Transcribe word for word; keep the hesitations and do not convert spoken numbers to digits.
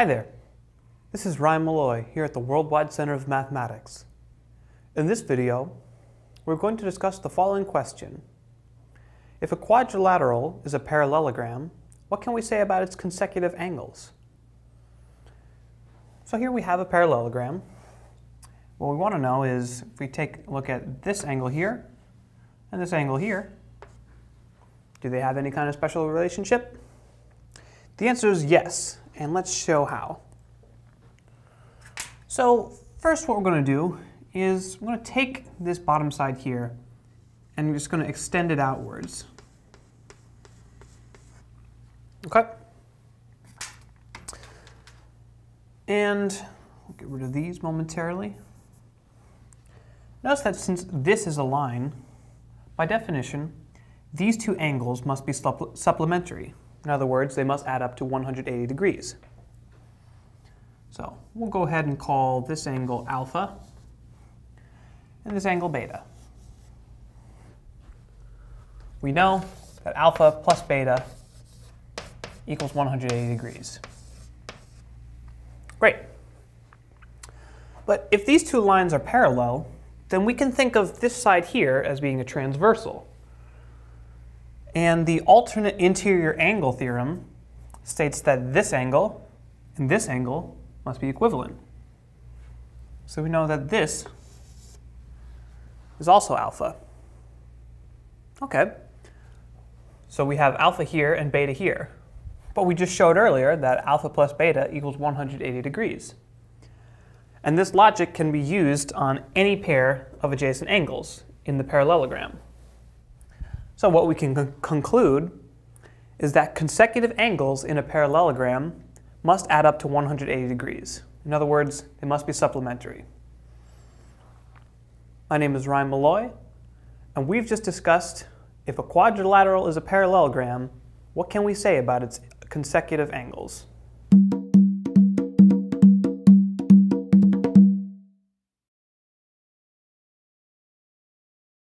Hi there, this is Ryan Malloy here at the World Wide Center of Mathematics. In this video, we're going to discuss the following question. If a quadrilateral is a parallelogram, what can we say about its consecutive angles? So here we have a parallelogram. What we want to know is if we take a look at this angle here and this angle here, do they have any kind of special relationship? The answer is yes. And let's show how. So first what we're going to do is I'm going to take this bottom side here and I'm just going to extend it outwards. Okay. And I'll get rid of these momentarily. Notice that since this is a line, by definition, these two angles must be supplementary. In other words, they must add up to one hundred eighty degrees. So we'll go ahead and call this angle alpha and this angle beta. We know that alpha plus beta equals one hundred eighty degrees. Great. But if these two lines are parallel, then we can think of this side here as being a transversal. And the alternate interior angle theorem states that this angle and this angle must be equivalent. So we know that this is also alpha. Okay. So we have alpha here and beta here. But we just showed earlier that alpha plus beta equals one hundred eighty degrees. And this logic can be used on any pair of adjacent angles in the parallelogram. So what we can con- conclude is that consecutive angles in a parallelogram must add up to one hundred eighty degrees. In other words, they must be supplementary. My name is Ryan Malloy, and we've just discussed if a quadrilateral is a parallelogram, what can we say about its consecutive angles?